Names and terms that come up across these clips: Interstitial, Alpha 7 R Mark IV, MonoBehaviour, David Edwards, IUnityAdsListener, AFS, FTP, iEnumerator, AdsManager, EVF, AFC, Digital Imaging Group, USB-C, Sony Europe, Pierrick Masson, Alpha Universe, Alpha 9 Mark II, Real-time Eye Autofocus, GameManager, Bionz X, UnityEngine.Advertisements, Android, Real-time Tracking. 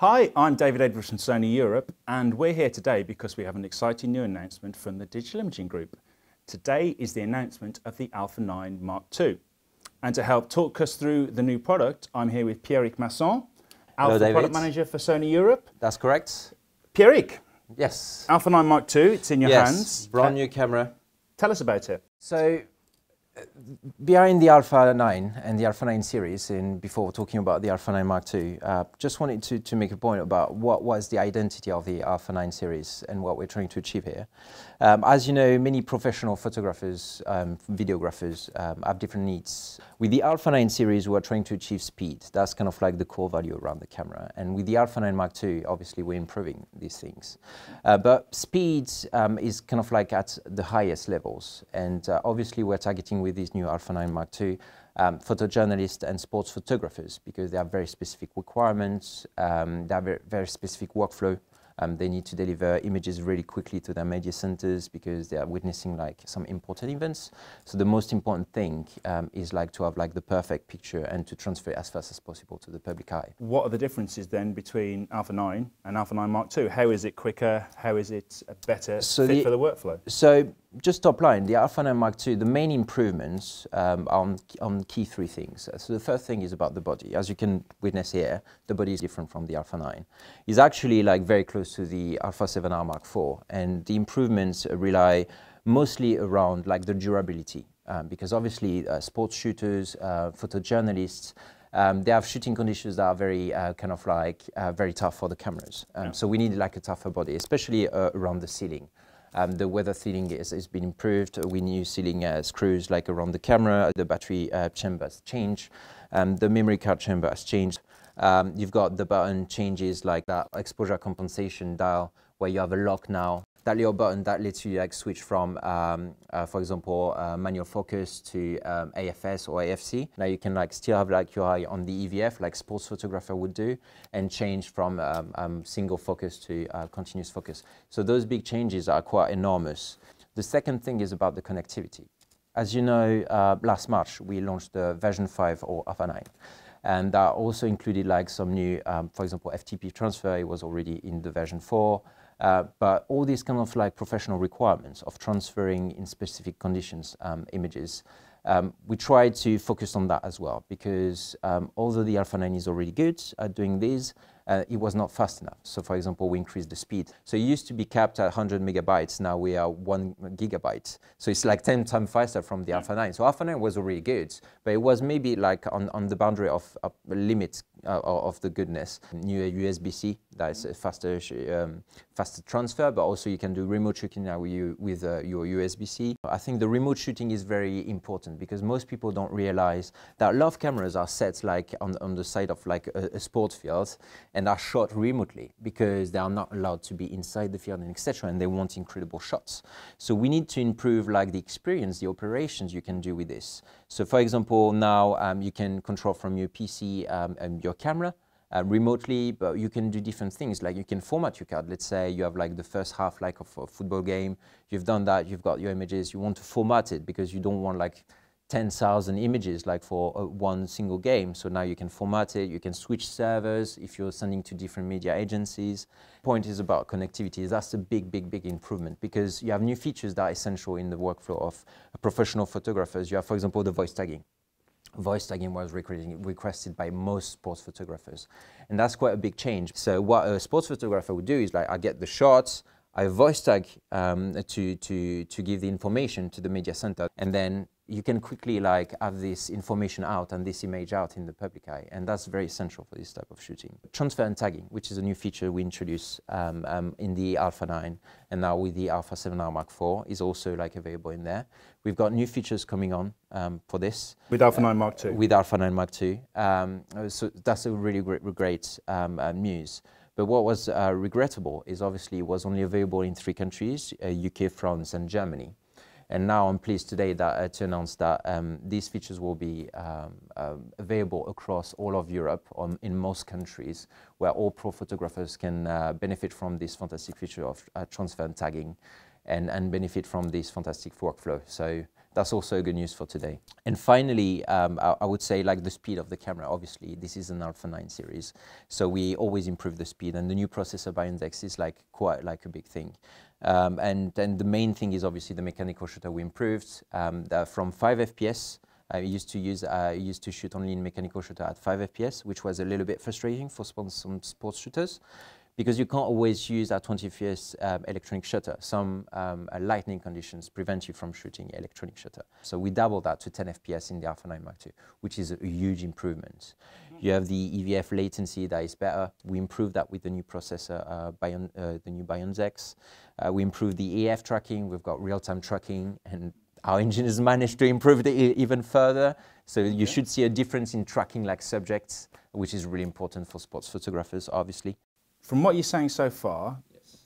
Hi, I'm David Edwards from Sony Europe, and we're here today because we have an exciting new announcement from the Digital Imaging Group. Today is the announcement of the Alpha 9 Mark II. And to help talk us through the new product, I'm here with Pierrick Masson, Alpha Product Manager for Sony Europe. That's correct. Pierrick. Yes. Alpha 9 Mark II, it's in your hands. Brand new camera. Tell us about it. So, we are in the Alpha 9 and the Alpha 9 series, and before talking about the Alpha 9 Mark II, just wanted to make a point about what was the identity of the Alpha 9 series and what we're trying to achieve here. As you know, many professional photographers, videographers have different needs. With the Alpha 9 series, we're trying to achieve speed. That's kind of like the core value around the camera. And with the Alpha 9 Mark II, obviously we're improving these things. But speed is kind of like at the highest levels, and obviously we're targeting with this new Alpha 9 Mark II, photojournalists and sports photographers, because they have very specific requirements, they have very specific workflow. They need to deliver images really quickly to their media centers because they are witnessing like some important events. So the most important thing is like to have like the perfect picture and to transfer it as fast as possible to the public eye. What are the differences then between Alpha 9 and Alpha 9 Mark II? How is it quicker? How is it better fit for the workflow? So just top line, the Alpha 9 Mark II, the main improvements are on key three things. So the first thing is about the body. As you can witness here, the body is different from the Alpha 9. It's actually like very close to the Alpha 7 R Mark IV, and the improvements rely mostly around like the durability, because obviously sports shooters, photojournalists, they have shooting conditions that are very kind of like very tough for the cameras. So we need like a tougher body, especially around the ceiling. The weather sealing has been improved. We new sealing screws like around the camera. The battery chamber has changed. The memory card chamber has changed. You've got the button changes like that exposure compensation dial where you have a lock now. That little button that lets you like switch from, for example, manual focus to AFS or AFC. Now you can like still have like your eye on the EVF like sports photographer would do, and change from single focus to continuous focus. So those big changes are quite enormous. The second thing is about the connectivity. As you know, last March we launched the version 5 or Alpha 9. And that also included like some new, for example, FTP transfer. It was already in the version 4. But all these kind of like professional requirements of transferring in specific conditions images, we try to focus on that as well, because although the Alpha 9 is already good at doing this, it was not fast enough. So for example, we increased the speed. So it used to be capped at 100 megabytes, now we are 1 gigabyte. So it's like 10 times faster from the Alpha 9. So Alpha 9 was already good, but it was maybe like on the boundary of limits of the goodness. New USB-C, that's a faster transfer, but also you can do remote shooting now with your USB-C. I think the remote shooting is very important because most people don't realize that a lot of cameras are set like on the side of like a sports field, and are shot remotely because they are not allowed to be inside the field and etc. And they want incredible shots. So we need to improve like the experience, the operations you can do with this. So for example, now you can control from your PC and your camera remotely, but you can do different things. Like you can format your card. Let's say you have like the first half like of a football game. You've done that, you've got your images. You want to format it because you don't want like 10,000 images like for one single game. So now you can format it, you can switch servers if you're sending to different media agencies. Point is about connectivity. That's a big improvement because you have new features that are essential in the workflow of professional photographers. You have, for example, the voice tagging. Voice tagging was requested by most sports photographers. And that's quite a big change. So what a sports photographer would do is like, I get the shots, I voice tag to give the information to the media center, and then you can quickly like have this information out and this image out in the public eye, and that's very essential for this type of shooting. Transfer and tagging, which is a new feature we introduced in the Alpha 9 and now with the Alpha 7 R Mark IV, is also like available in there. We've got new features coming on for this. With Alpha 9 Mark II. With Alpha 9 Mark II. So that's a really great news. But what was regrettable is obviously it was only available in 3 countries, UK, France and Germany. And now I'm pleased today that, to announce that these features will be available across all of Europe in most countries, where all pro photographers can benefit from this fantastic feature of transfer and tagging and benefit from this fantastic workflow. So that's also good news for today. And finally, I would say, like, the speed of the camera. Obviously, this is an Alpha 9 series, so we always improve the speed. And the new processor Bionz X is quite a big thing. And the main thing is obviously the mechanical shutter we improved from 5 FPS. I used to shoot only in mechanical shutter at 5 FPS, which was a little bit frustrating for some sports shooters, because you can't always use our 20 FPS electronic shutter. Some lightning conditions prevent you from shooting electronic shutter. So we doubled that to 10 FPS in the Alpha 9 Mark II, which is a huge improvement. You have the EVF latency that is better. We improved that with the new processor, the new Bionz X. We improved the AF tracking. We've got real-time tracking, and our engineers managed to improve it even further. So you should see a difference in tracking like subjects, which is really important for sports photographers, obviously. From what you're saying so far,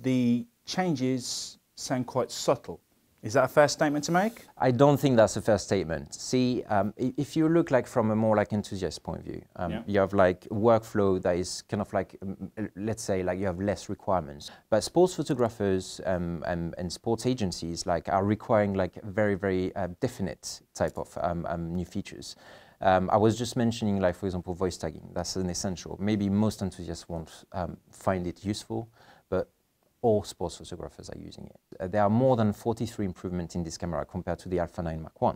the changes sound quite subtle. Is that a fair statement to make? I don't think that's a fair statement. See, if you look from a more enthusiast point of view, you have workflow that is kind of let's say you have less requirements. But sports photographers and sports agencies are requiring very, very definite type of new features. I was just mentioning, for example, voice tagging. That's an essential. Maybe most enthusiasts won't find it useful, but all sports photographers are using it. There are more than 43 improvements in this camera compared to the Alpha 9 Mark I.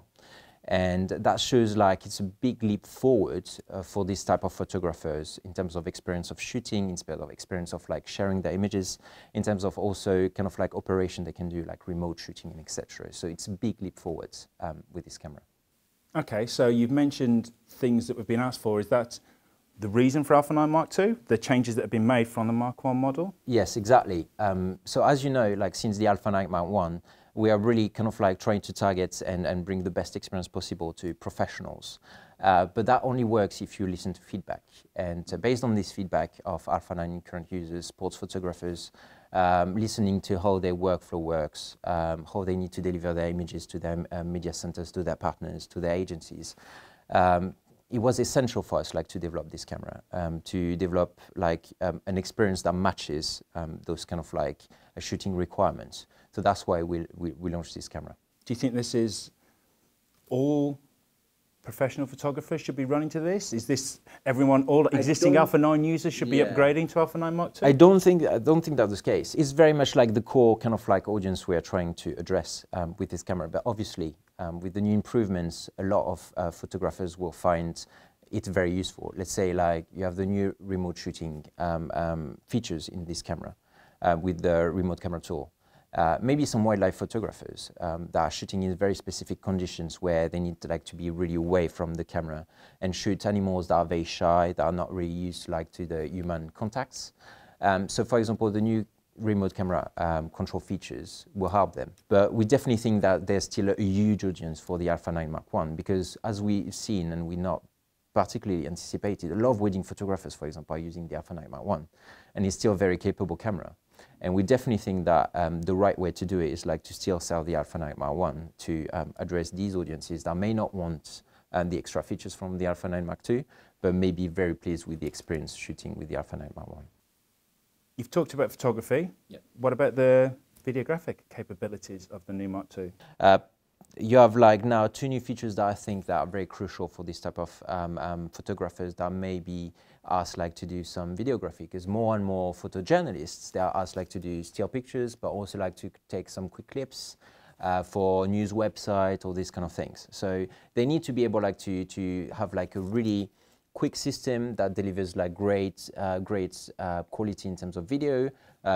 And that shows it's a big leap forward for this type of photographers in terms of experience of shooting, in terms of experience of sharing their images, in terms of also operation they can do, remote shooting and etc. So it's a big leap forward with this camera. Okay, so you've mentioned things that we've been asked for. Is that the reason for Alpha 9 Mark II, the changes that have been made from the Mark I model? Yes, exactly. So as you know, since the Alpha 9 Mark I, we are really trying to target and bring the best experience possible to professionals. But that only works if you listen to feedback. And based on this feedback of Alpha 9 current users, sports photographers, listening to how their workflow works, how they need to deliver their images to their media centers, to their partners, to their agencies. It was essential for us to develop this camera, to develop an experience that matches those shooting requirements. So that's why we launched this camera. Do you think this is all professional photographers should be running to this? Is this everyone, all existing Alpha 9 users should be upgrading to Alpha 9 Mark II? I don't think that's the case. It's very much the core audience we are trying to address with this camera. But obviously, with the new improvements, a lot of photographers will find it very useful. Let's say you have the new remote shooting features in this camera with the remote camera tool. Maybe some wildlife photographers that are shooting in very specific conditions where they need to be really away from the camera and shoot animals that are very shy, that are not really used to the human contacts. So for example, the new remote camera control features will help them. But we definitely think that there's still a huge audience for the Alpha 9 Mark I, because as we've seen and we're not particularly anticipated, a lot of wedding photographers, for example, are using the Alpha 9 Mark I, and it's still a very capable camera. And we definitely think that the right way to do it is to still sell the Alpha 9 Mark I to address these audiences that may not want the extra features from the Alpha 9 Mark II, but may be very pleased with the experience shooting with the Alpha 9 Mark I. You've talked about photography. Yep. What about the videographic capabilities of the new Mark II? You have now two new features that I think that are very crucial for this type of photographers that may be asked to do some videography, because more and more photojournalists, they are asked to do still pictures, but also to take some quick clips for news website, all these kind of things. So they need to be able to have a really quick system that delivers great quality in terms of video,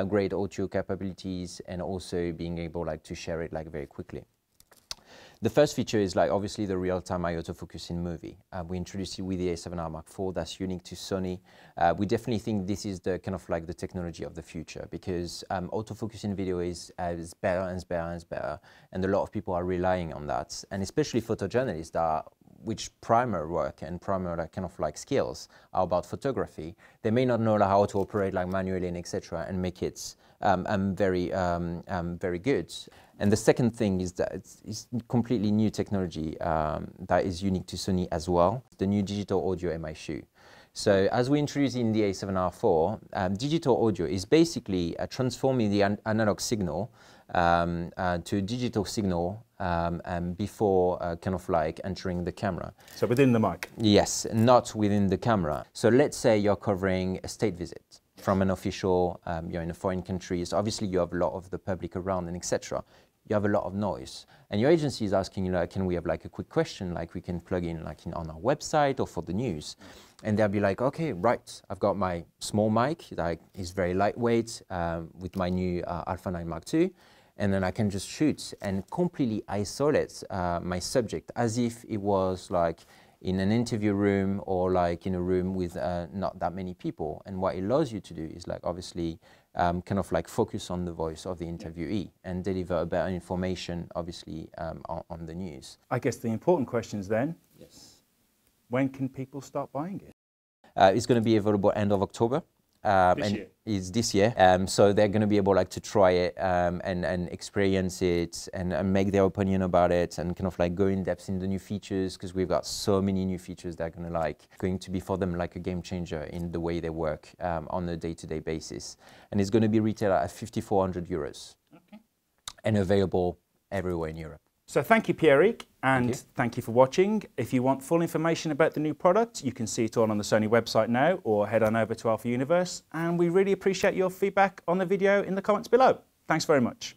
great audio capabilities, and also being able to share it very quickly. The first feature is obviously the real-time eye autofocus in movie. We introduced it with the A7 R Mark IV. That's unique to Sony. We definitely think this is the the technology of the future, because autofocus in video is better and better and better, and a lot of people are relying on that, and especially photojournalists that are, which primer work and primer skills are about photography. They may not know how to operate manually and etc. and make it very good. And the second thing is that it's completely new technology that is unique to Sony as well, the new digital audio MIQ. So as we introduced in the A7 R4, digital audio is basically transforming the analog signal to a digital signal before kind of like entering the camera. So within the mic? Yes, not within the camera. So let's say you're covering a state visit from an official, you're in a foreign country, so obviously you have a lot of the public around and etc. You have a lot of noise. And your agency is asking you, like, can we have like a quick question, like we can plug in like in, on our website or for the news? And they'll be like, okay, right, I've got my small mic, like it's very lightweight with my new Alpha 9 Mark II. And then I can just shoot and completely isolate my subject as if it was like in an interview room or like in a room with not that many people. And what it allows you to do is like obviously kind of like focus on the voice of the interviewee and deliver better information obviously on the news. I guess the important questions then, yes. When can people start buying it? It's going to be available end of October. And it's this year, so they're going to be able like to try it and experience it and make their opinion about it and kind of like go in depth in the new features, because we've got so many new features that are going to be for them like a game changer in the way they work on a day-to-day basis. And it's going to be retailed at 5,400 euros, okay, and available everywhere in Europe. So thank you, Pierrick, and thank you for watching. If you want full information about the new product, you can see it all on the Sony website now, or head on over to Alpha Universe, and we really appreciate your feedback on the video in the comments below. Thanks very much.